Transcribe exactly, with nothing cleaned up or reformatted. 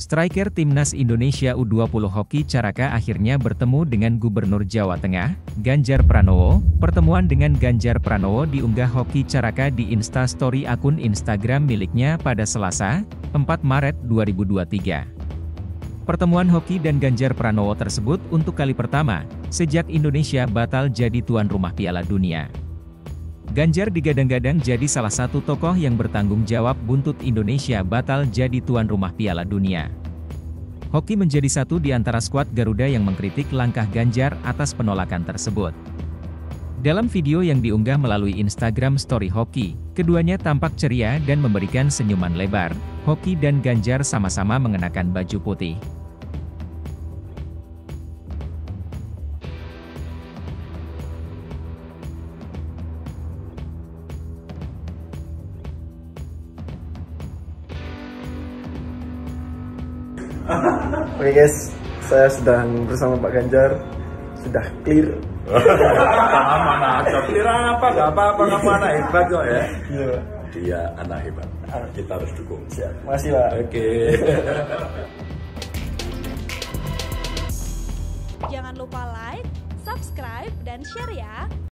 Striker Timnas Indonesia U dua puluh Hokky Caraka akhirnya bertemu dengan Gubernur Jawa Tengah, Ganjar Pranowo. Pertemuan dengan Ganjar Pranowo diunggah Hokky Caraka di Insta Story akun Instagram miliknya pada Selasa, empat Maret dua ribu dua puluh tiga. Pertemuan Hokky dan Ganjar Pranowo tersebut untuk kali pertama sejak Indonesia batal jadi tuan rumah Piala Dunia. Ganjar digadang-gadang jadi salah satu tokoh yang bertanggung jawab buntut Indonesia batal jadi tuan rumah Piala Dunia. Hokky menjadi satu di antara skuad Garuda yang mengkritik langkah Ganjar atas penolakan tersebut. Dalam video yang diunggah melalui Instagram Story Hokky, keduanya tampak ceria dan memberikan senyuman lebar. Hokky dan Ganjar sama-sama mengenakan baju putih. Oke guys, saya sedang bersama Pak Ganjar. Sudah clear. Mana clear apa? Gak apa-apa, kamu anak hebat kok ya. Iya. Dia anak hebat. Kita harus dukung. Siap. Makasih, Pak. Oke. Jangan lupa like, subscribe, dan share ya.